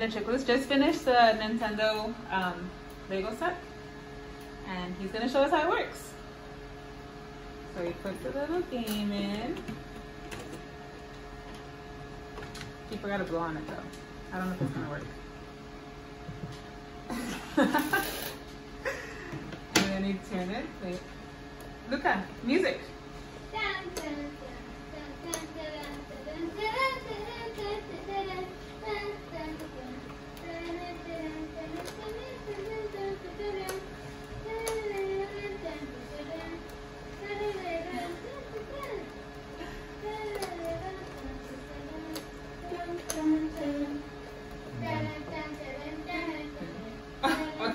And then Chick was just finished the Nintendo Lego set, and he's gonna show us how it works. So he puts the little game in. He forgot to blow on it though. I don't know if it's gonna work. And then he turned it. Wait, Luca, music.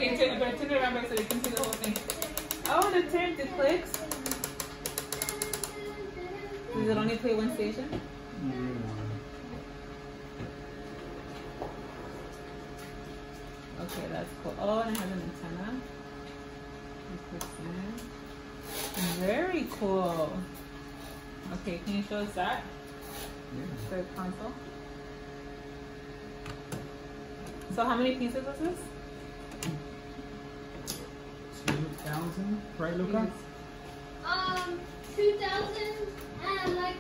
Okay, I'm going to turn it around back so you can see the whole thing. Oh, the turn, the clicks. Does it only play one station? Okay, that's cool. Oh, and it has an antenna. Very cool. Okay, can you show us that? Yeah. The console. So how many pieces is this? 2,000, right, Luca? 2,000 and like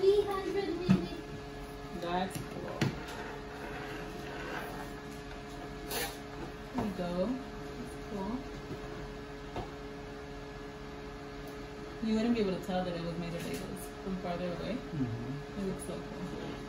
300 maybe. That's cool. There we go. That's cool. You wouldn't be able to tell that it was made of Legos from farther away. It looks so cool.